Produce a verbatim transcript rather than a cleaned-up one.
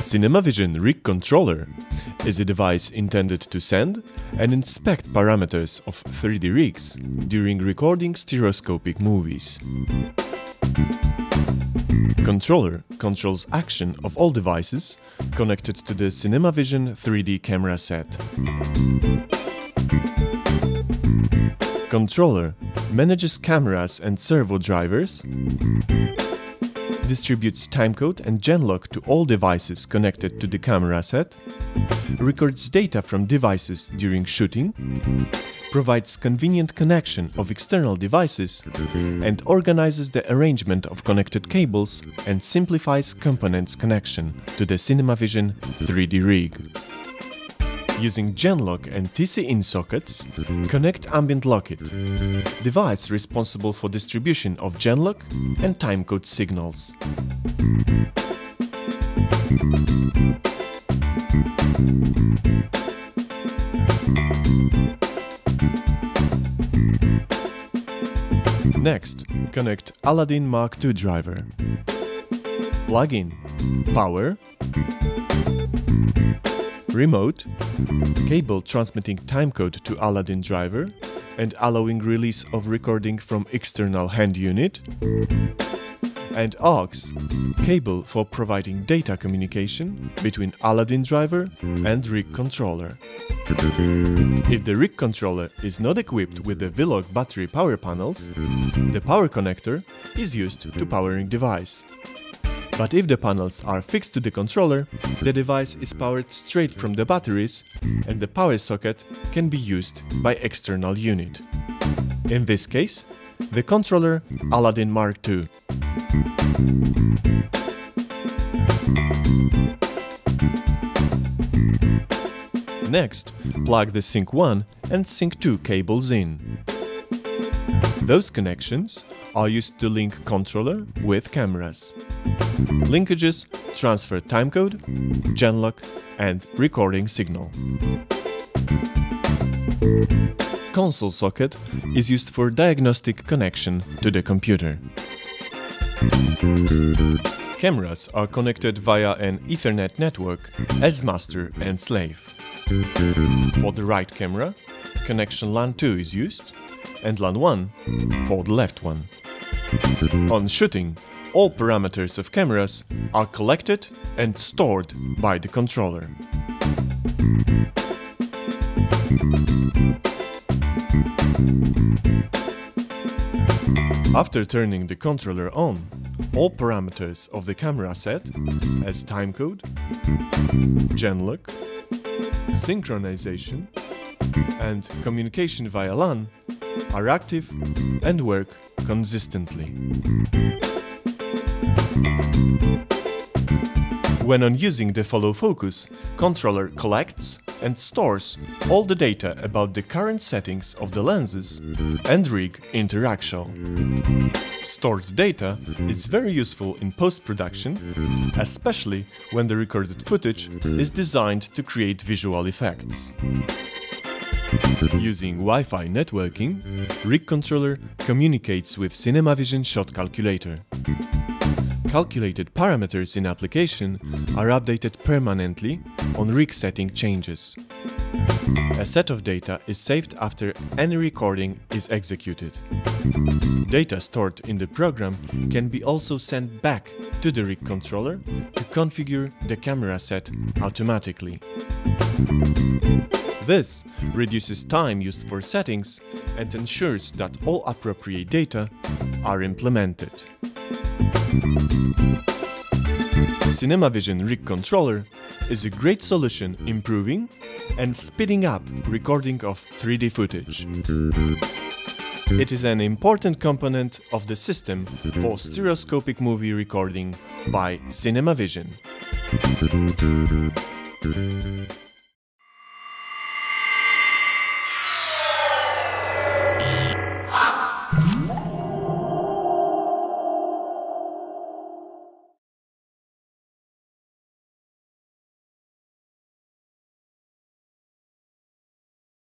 CinemaVision Rig Controller is a device intended to send and inspect parameters of three D rigs during recording stereoscopic movies. Controller controls action of all devices connected to the CinemaVision three D camera set. Controller manages cameras and servo drivers, distributes timecode and GENLOCK to all devices connected to the camera set, records data from devices during shooting, provides convenient connection of external devices, and organizes the arrangement of connected cables and simplifies components connection to the CinemaVision three D rig. Using GENLOCK and T C I N sockets, connect Ambient Lockit, device responsible for distribution of GENLOCK and timecode signals. Next, connect Aladdin Mark two driver. Plug in power, remote, cable transmitting timecode to Aladdin driver and allowing release of recording from external hand unit, and aux, cable for providing data communication between Aladdin driver and rig controller. If the rig controller is not equipped with the V-Log battery power panels, the power connector is used to powering device. But if the panels are fixed to the controller, the device is powered straight from the batteries and the power socket can be used by external unit. In this case, the controller Aladdin Mark two. Next, plug the Sync one and Sync two cables in. Those connections are used to link controller with cameras. Linkages transfer timecode, GENLOCK and recording signal. Console socket is used for diagnostic connection to the computer. Cameras are connected via an Ethernet network as master and slave. For the right camera, connection LAN two is used and LAN one for the left one. On shooting, all parameters of cameras are collected and stored by the controller. After turning the controller on, all parameters of the camera set as timecode, GENLOCK, synchronization and communication via LAN are active and work consistently. When on using the Follow Focus, controller collects and stores all the data about the current settings of the lenses and rig interaxial. Stored data is very useful in post-production, especially when the recorded footage is designed to create visual effects. Using Wi-Fi networking, rig controller communicates with CinemaVision Shot Calculator. Calculated parameters in application are updated permanently on rig setting changes. A set of data is saved after any recording is executed. Data stored in the program can be also sent back to the rig controller to configure the camera set automatically. This reduces time used for settings and ensures that all appropriate data are implemented. CinemaVision Rig Controller is a great solution improving and speeding up recording of three D footage. It is an important component of the system for stereoscopic movie recording by CinemaVision.